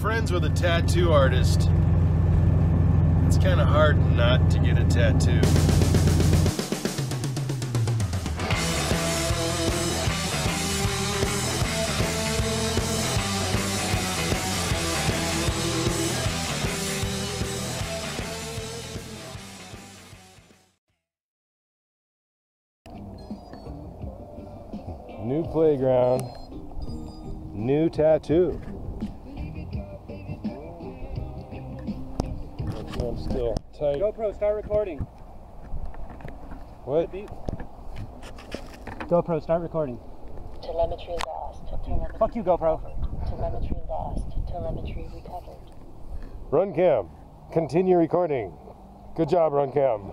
friends with a tattoo artist, it's kind of hard not to get a tattoo. New playground, new tattoo. I'm still tight. GoPro, start recording. What? GoPro, start recording. Telemetry lost. Telemetry. Fuck you, GoPro. Telemetry lost. Telemetry recovered. Run cam. Continue recording. Good job, run cam.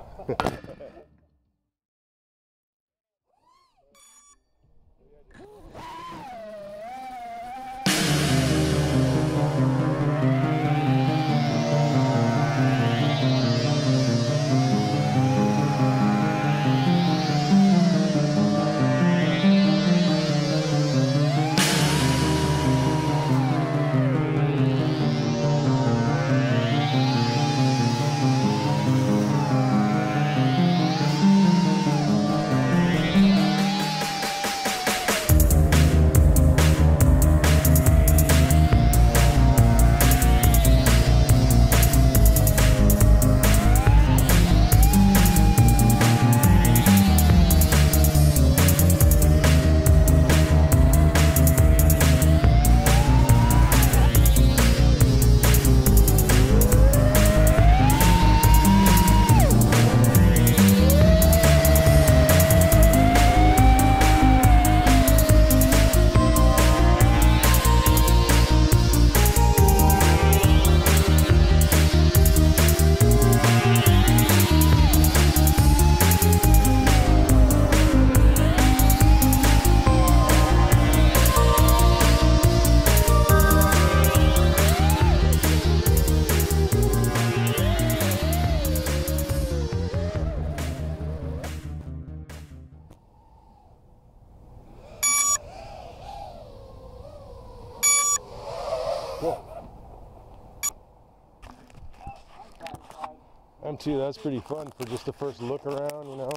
M2, that's pretty fun for just the first look around, you know.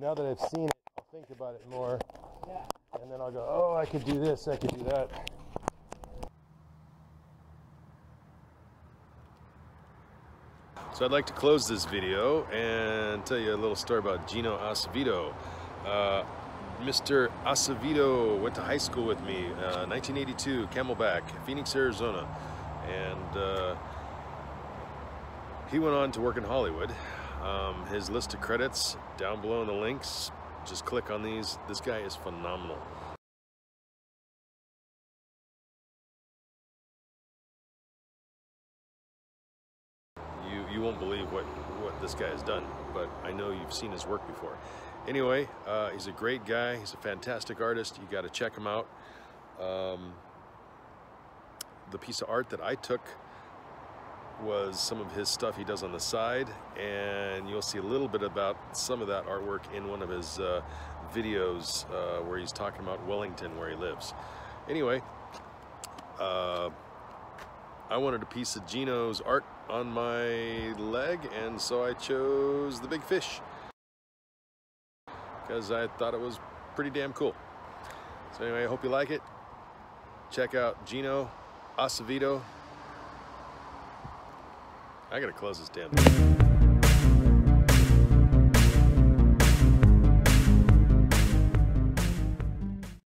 Now that I've seen it, I'll think about it more. And then I'll go, oh, I could do this, I could do that. So I'd like to close this video and tell you a little story about Gino Acevedo. Mr. Acevedo went to high school with me, 1982, Camelback, Phoenix, Arizona. And he went on to work in Hollywood. His list of credits, down below in the links, just click on these. This guy is phenomenal. You won't believe what this guy has done, but I know you've seen his work before. Anyway, he's a great guy. He's a fantastic artist. You gotta check him out. The piece of art that I took was some of his stuff he does on the side, and you'll see a little bit about some of that artwork in one of his videos where he's talking about Wellington, where he lives. Anyway, I wanted a piece of Gino's art on my leg, and so I chose the big fish because I thought it was pretty damn cool. So anyway, I hope you like it. Check out Gino Acevedo. I gotta close this damn thing.